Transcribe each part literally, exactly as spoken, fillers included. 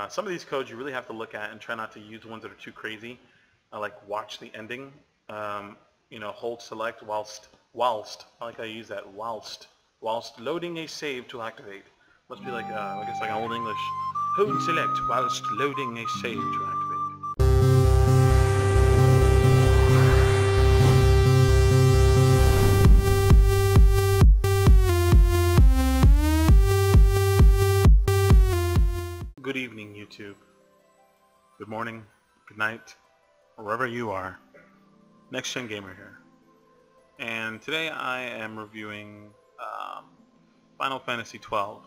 Uh, some of these codes you really have to look at and try not to use ones that are too crazy, uh, like watch the ending, um, you know, hold select whilst, whilst, I like how you use that, whilst, whilst loading a save to activate. Must be like, uh, I guess like an old English, hold select whilst loading a save to activate. Good evening, YouTube. Good morning, good night, wherever you are. NextGenGamer here. And today I am reviewing um, Final Fantasy twelve.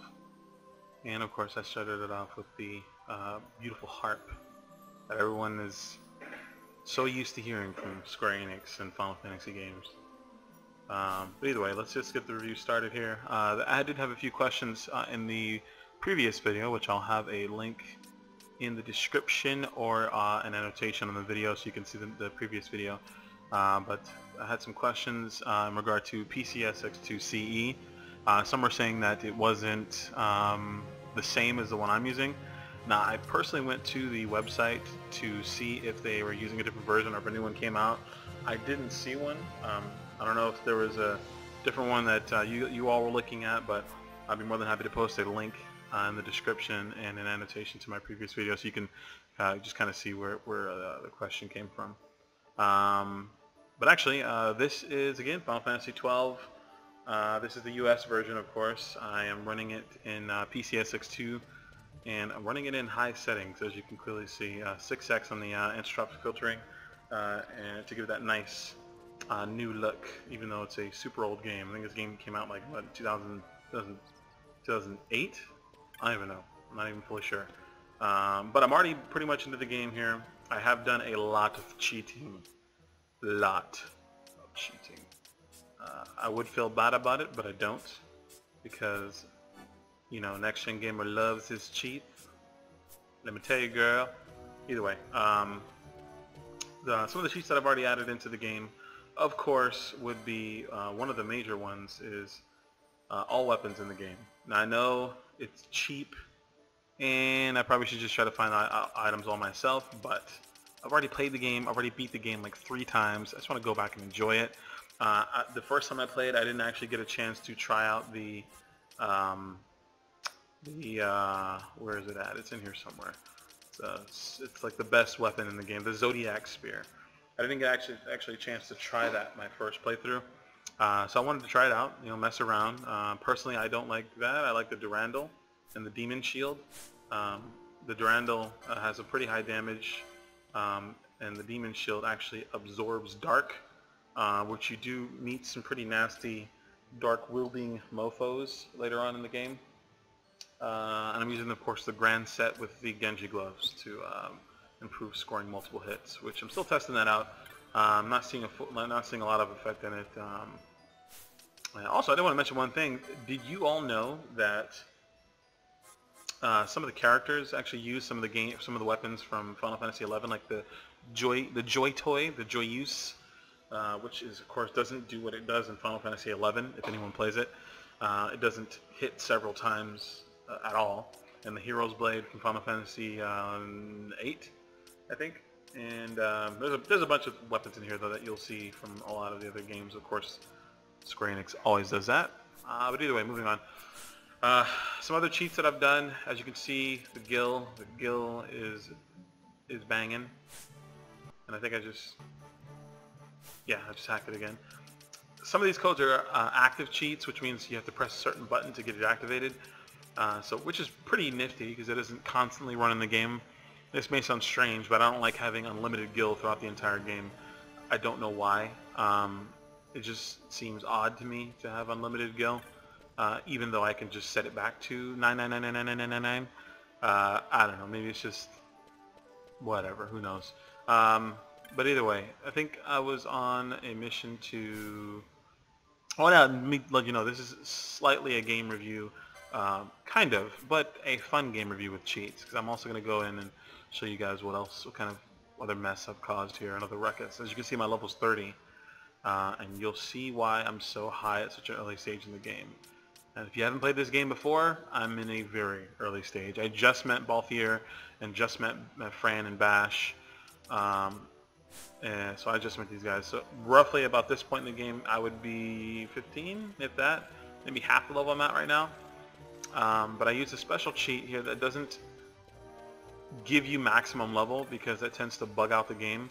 And of course I started it off with the uh, beautiful harp that everyone is so used to hearing from Square Enix and Final Fantasy games. Um, but either way, let's just get the review started here. Uh, I did have a few questions uh, in the previous video, which I'll have a link in the description or uh, an annotation on the video so you can see the, the previous video, uh, but I had some questions uh, in regard to P C S X two C E. Uh, some were saying that it wasn't um, the same as the one I'm using. Now I personally went to the website to see if they were using a different version or if a new one came out. I didn't see one. um, I don't know if there was a different one that uh, you, you all were looking at, but I'd be more than happy to post a link Uh, in the description and an annotation to my previous video so you can uh, just kind of see where, where uh, the question came from. Um, but actually uh, this is again Final Fantasy twelve. Uh, this is the U S version, of course. I am running it in uh, P C S X two and I'm running it in high settings, as you can clearly see, uh, six X on the uh, anisotropic filtering, uh, and to give it that nice uh, new look, even though it's a super old game. I think this game came out like what, two thousand, two thousand, two thousand eight? I don't even know. I'm not even fully sure. Um, but I'm already pretty much into the game here. I have done a lot of cheating. Lot of cheating. Uh, I would feel bad about it, but I don't. Because, you know, NextGenGamer loves his cheats. Let me tell you, girl. Either way, um, the, some of the cheats that I've already added into the game, of course, would be uh, one of the major ones is uh, all weapons in the game. Now, I know it's cheap, and I probably should just try to find out items all myself, but I've already played the game, I've already beat the game like three times. I just want to go back and enjoy it. Uh, I, the first time I played, I didn't actually get a chance to try out the, um, the uh, where is it at? It's in here somewhere. It's, uh, it's, it's like the best weapon in the game, the Zodiac Spear. I didn't get actually, actually a chance to try that my first playthrough. Uh, so I wanted to try it out, you know, mess around. Uh, personally, I don't like that. I like the Durandal and the Demon Shield. Um, the Durandal uh, has a pretty high damage, um, and the Demon Shield actually absorbs dark, uh, which you do meet some pretty nasty dark-wielding mofos later on in the game. Uh, and I'm using, of course, the Grand Set with the Genji Gloves to um, improve scoring multiple hits, which I'm still testing that out. Uh, I'm not seeing a, not seeing a lot of effect in it. Um, Also, I did want to mention one thing. Did you all know that uh, some of the characters actually use some of the game, some of the weapons from Final Fantasy eleven, like the Joy, the Joy Toy, the Joyeuse, uh, which is of course doesn't do what it does in Final Fantasy eleven. If anyone plays it, uh, it doesn't hit several times uh, at all. And the Hero's Blade from Final Fantasy um, eight, I think. And um, there's a there's a bunch of weapons in here though that you'll see from a lot of the other games, of course. Square Enix always does that, uh, but either way, moving on. Uh, some other cheats that I've done, as you can see, the gill, the gill is is banging, and I think I just, yeah, I just hacked it again. Some of these codes are uh, active cheats, which means you have to press a certain button to get it activated. Uh, so, which is pretty nifty because it isn't constantly running the game. This may sound strange, but I don't like having unlimited gill throughout the entire game. I don't know why. Um, It just seems odd to me to have unlimited gil, uh, even though I can just set it back to nine nine nine nine nine nine nine nine. Uh, I don't know, maybe it's just whatever, who knows. Um, but either way, I think I was on a mission to... Oh, yeah, let me let you know, this is slightly a game review, uh, kind of, but a fun game review with cheats, because I'm also going to go in and show you guys what else, what kind of other mess I've caused here, another ruckus. As you can see, my level's thirty. Uh, and you'll see why I'm so high at such an early stage in the game. And if you haven't played this game before, I'm in a very early stage. I just met Balthier and just met Fran and Bash. Um, and so I just met these guys. So roughly about this point in the game, I would be fifteen, if that. Maybe half the level I'm at right now. Um, but I used a special cheat here that doesn't give you maximum level because that tends to bug out the game.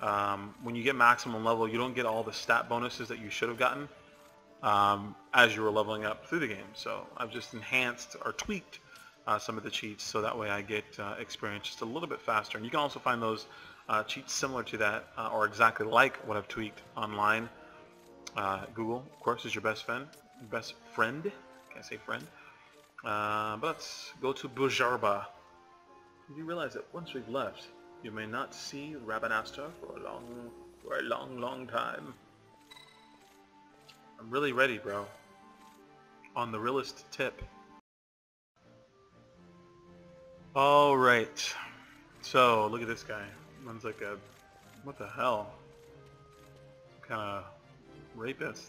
Um, when you get maximum level, you don't get all the stat bonuses that you should have gotten um, as you were leveling up through the game. So I've just enhanced or tweaked uh, some of the cheats so that way I get uh, experience just a little bit faster. And you can also find those uh, cheats similar to that uh, or exactly like what I've tweaked online. Uh, Google, of course, is your best friend. Best friend. Can't say friend. Uh, but let's go to Bujarba. You realize that once we've left, you may not see Rabanastre for a long, for a long, long time. I'm really ready, bro. On the realest tip. All right. So look at this guy. One's like a, what the hell? Some kind of rapist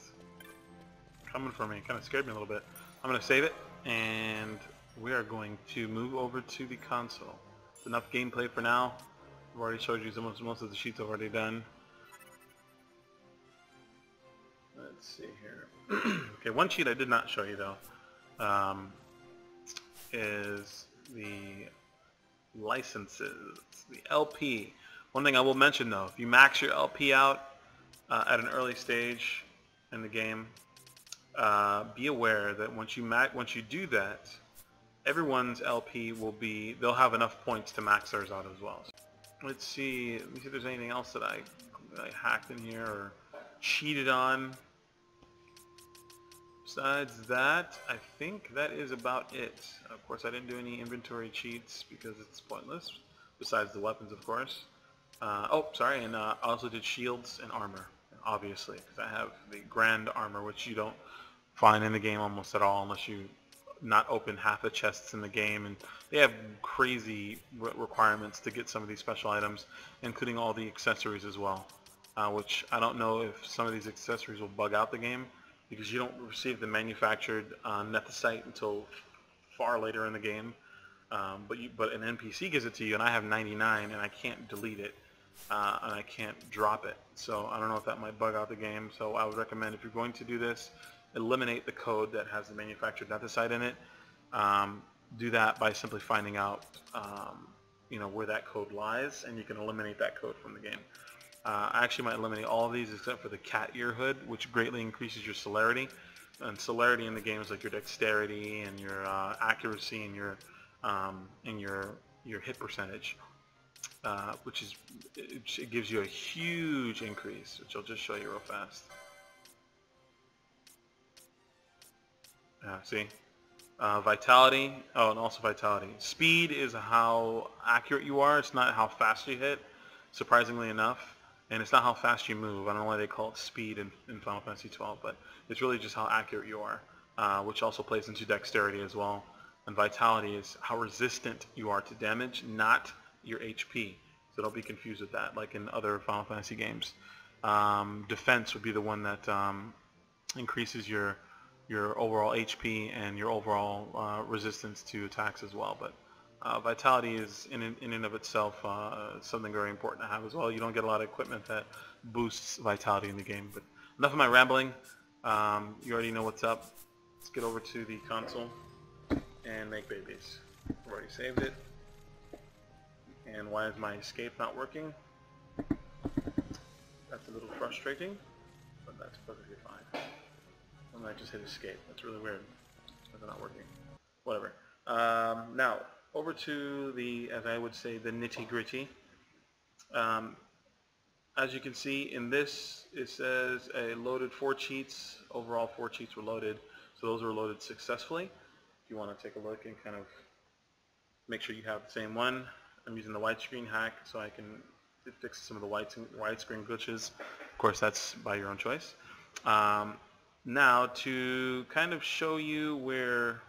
coming for me. Kind of scared me a little bit. I'm gonna save it. And we are going to move over to the console. It's enough gameplay for now. I've already showed you most, most of the sheets I've already done. Let's see here. Okay, one sheet I did not show you though um, is the licenses, the L P. One thing I will mention though, if you max your L P out uh, at an early stage in the game, Uh, be aware that once you max, once you do that, everyone's L P will be, they'll have enough points to max theirs out as well. So let's see, let me see if there's anything else that I, that I hacked in here or cheated on. Besides that, I think that is about it. Of course, I didn't do any inventory cheats because it's pointless, besides the weapons, of course. Uh, oh, sorry, and uh, I also did shields and armor, obviously, because I have the grand armor, which you don't find in the game almost at all unless you not open half the chests in the game, and they have crazy re requirements to get some of these special items, including all the accessories as well, uh, which I don't know if some of these accessories will bug out the game because you don't receive the manufactured uh, nethysite until far later in the game, um, but, you, but an N P C gives it to you, and I have ninety-nine and I can't delete it. Uh, and I can't drop it, so I don't know if that might bug out the game. So I would recommend, if you're going to do this, eliminate the code that has the manufactured nethysite in it. Um, do that by simply finding out um, you know, where that code lies, and you can eliminate that code from the game. Uh, I actually might eliminate all of these except for the cat ear hood, which greatly increases your celerity, and celerity in the game is like your dexterity and your uh, accuracy and your um, and your your hit percentage. Uh, which is, it gives you a huge increase, which I'll just show you real fast. Uh, see? Uh, vitality, oh, and also vitality. Speed is how accurate you are, it's not how fast you hit, surprisingly enough. And it's not how fast you move. I don't know why they call it speed in, in Final Fantasy twelve, but it's really just how accurate you are, uh, which also plays into dexterity as well. And vitality is how resistant you are to damage, not your H P, so don't be confused with that like in other Final Fantasy games. Um, defense would be the one that um, increases your your overall H P and your overall uh, resistance to attacks as well, but uh, vitality is in, in and of itself uh, something very important to have as well. You don't get a lot of equipment that boosts vitality in the game, but enough of my rambling. Um, you already know what's up. Let's get over to the console and make babies. I've already saved it. And why is my escape not working? That's a little frustrating, but that's perfectly fine. And I just hit escape. That's really weird. That's not working. Whatever. Um, now, over to the, as I would say, the nitty-gritty. Um, as you can see in this, it says I loaded four cheats. Overall, four cheats were loaded. So those were loaded successfully. If you want to take a look and kind of make sure you have the same one. I'm using the widescreen hack so I can fix some of the widescreen glitches. Of course, that's by your own choice. Um, now, to kind of show you where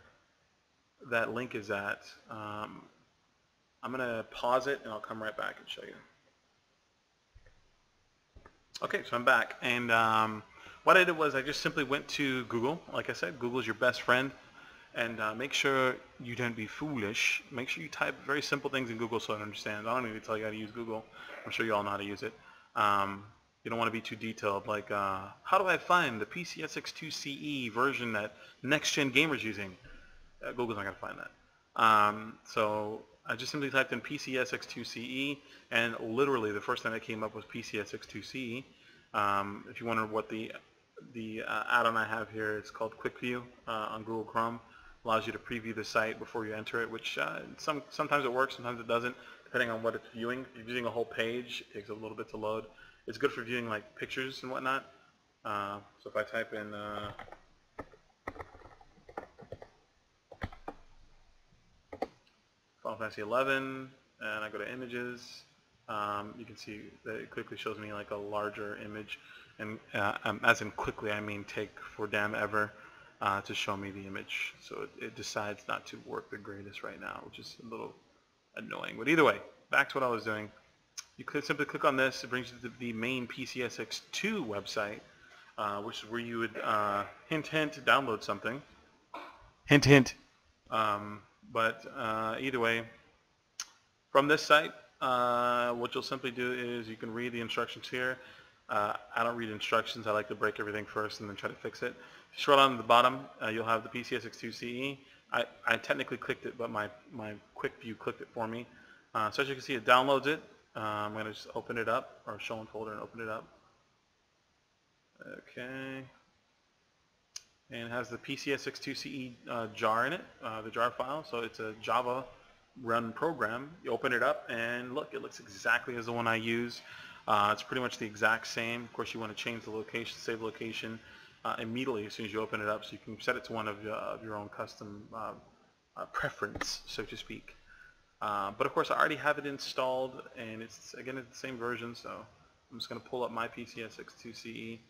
that link is at, um, I'm going to pause it and I'll come right back and show you. Okay, so I'm back. And um, What I did was I just simply went to Google. Like I said, Google's your best friend, and uh, make sure you don't be foolish. Make sure you type very simple things in Google so it understands. I don't need to tell you how to use Google. I'm sure you all know how to use it. Um, you don't want to be too detailed, like uh, how do I find the P C S X two C E version that NextGenGamer's using? Uh, Google's not going to find that. Um, so I just simply typed in P C S X two C E, and literally the first thing that came up was P C S X two C E. Um, if you wonder what the the uh, add-on I have here, it's called Quick View uh, on Google Chrome. Allows you to preview the site before you enter it, which uh, some sometimes it works, sometimes it doesn't, depending on what it's viewing. If you're viewing a whole page, it takes a little bit to load. It's good for viewing like pictures and whatnot. Uh, so if I type in uh, Final Fantasy eleven and I go to images, um, you can see that it quickly shows me like a larger image, and uh, um, as in quickly I mean take for damn ever uh, to show me the image. So it, it decides not to work the greatest right now, which is a little annoying. But either way, back to what I was doing. You could simply click on this. It brings you to the main P C S X two website, uh, which is where you would uh, hint hint download something. Hint hint. Um, but uh, either way, from this site, uh, what you'll simply do is you can read the instructions here. Uh, I don't read instructions. I like to break everything first and then try to fix it. Scroll down to the bottom. Uh, you'll have the P C S X two C E. I, I technically clicked it, but my my quick view clicked it for me. Uh, so as you can see, it downloads it. Uh, I'm going to just open it up, or show in folder and open it up. Okay. And it has the P C S X two C E uh, jar in it, uh, the jar file. So it's a Java run program. You open it up and look, it looks exactly as the one I use. Uh, it's pretty much the exact same. Of course, you want to change the location, save location uh, immediately as soon as you open it up, so you can set it to one of, uh, of your own custom uh, uh, preference, so to speak. Uh, but of course I already have it installed, and it's again it's the same version, so I'm just going to pull up my P C S X two C E,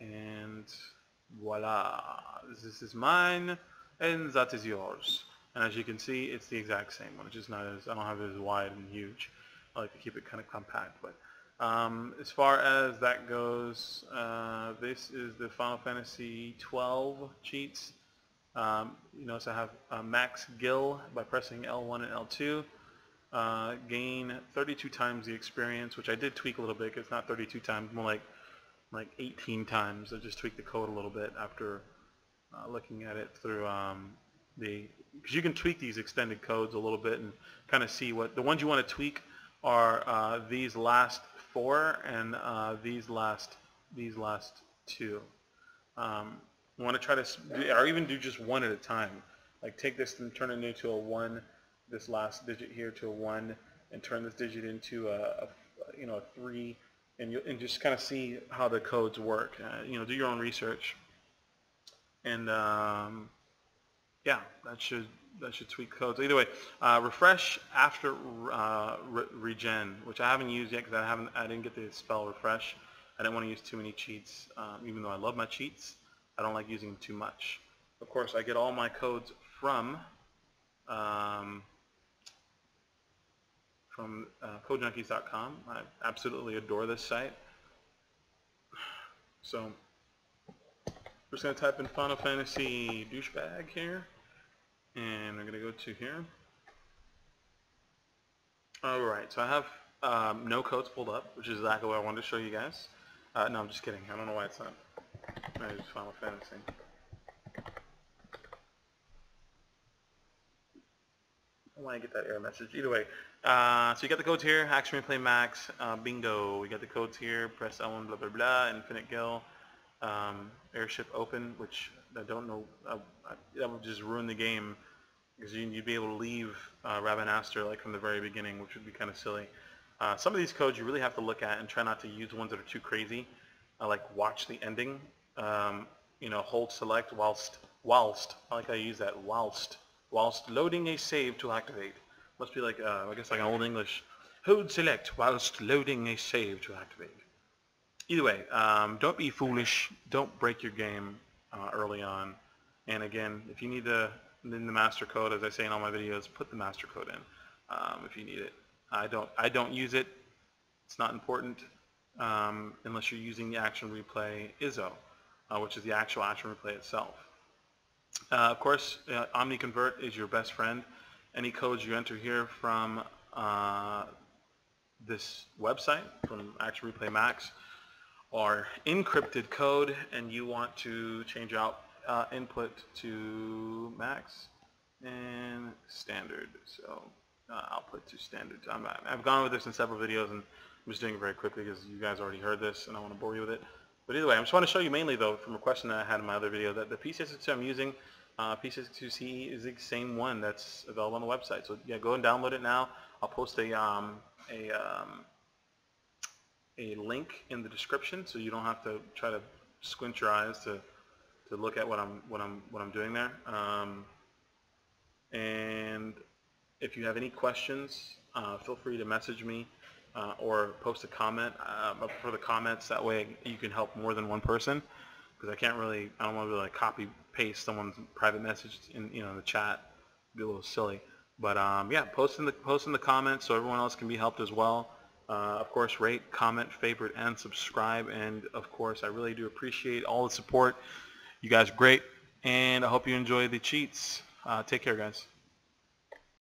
and voila, this is mine and that is yours. And as you can see, it's the exact same one. It's just not as, I don't have it as wide and huge. I like to keep it kind of compact. But um, as far as that goes, uh, this is the Final Fantasy twelve cheats. Um, you notice I have uh, Max Gil by pressing L one and L two. Uh, gain thirty-two times the experience, which I did tweak a little bit. It's not thirty-two times, more like like eighteen times. I just tweaked the code a little bit after uh, looking at it through um, the, because you can tweak these extended codes a little bit and kind of see what the ones you want to tweak are. Uh, these last four and uh, these last these last two. Um, You want to try to, do, or even do just one at a time. Like take this and turn it into a one, this last digit here to a one, and turn this digit into a, a you know, a three, and you and just kind of see how the codes work. Uh, you know, do your own research, and um, yeah, that should that should tweak codes. Either way, uh, refresh after uh, re regen, which I haven't used yet because I haven't, I didn't get the spell refresh. I didn't want to use too many cheats, um, even though I love my cheats. I don't like using them too much. Of course, I get all my codes from um, from uh, code junkies dot com. I absolutely adore this site. So I'm just going to type in Final Fantasy douchebag here, and I'm going to go to here. Alright, so I have um, no codes pulled up, which is exactly what I wanted to show you guys. Uh, no, I'm just kidding. I don't know why it's not. There's Final Fantasy. I want to get that error message. Either way, uh, so you got the codes here. Action Replay Max, uh, bingo. We got the codes here. Press L one, blah blah blah. Infinite Gill, um, airship open. Which I don't know. Uh, I, that would just ruin the game because you, you'd be able to leave uh, Rabanastre like from the very beginning, which would be kind of silly. Uh, some of these codes you really have to look at and try not to use ones that are too crazy. Uh, like watch the ending. Um, you know, hold select whilst, whilst, I like how you use that, whilst, whilst loading a save to activate. Must be like, uh, I guess like an old English, hold select whilst loading a save to activate. Either way, um, don't be foolish, don't break your game uh, early on. And again, if you need the, the master code, as I say in all my videos, put the master code in um, if you need it. I don't, I don't use it, it's not important. um, unless you're using the Action Replay Izzo, uh, which is the actual Action Replay itself. Uh, of course, uh, OmniConvert is your best friend. Any codes you enter here from uh, this website, from Action Replay Max, are encrypted code, and you want to change out uh, input to max and standard. So uh, output to standard. I'm, I've gone over this in several videos, and I'm just doing it very quickly because you guys already heard this, and I don't want to bore you with it. But either way, I just want to show you mainly, though, from a question that I had in my other video, that the P C S X two I'm using, uh, P C S X two C E, is the same one that's available on the website. So yeah, go and download it now. I'll post a um, a um, a link in the description, so you don't have to try to squint your eyes to to look at what I'm what I'm what I'm doing there. Um, and if you have any questions, uh, feel free to message me. Uh, or post a comment uh, for the comments. That way you can help more than one person, because I can't really, I don't want to really like copy paste someone's private message in, you know, in the chat. It'd be a little silly, but um, yeah, post in the post in the comments so everyone else can be helped as well. Uh, of course, rate, comment, favorite, and subscribe. And of course, I really do appreciate all the support. You guys are great, and I hope you enjoy the cheats. Uh, take care, guys.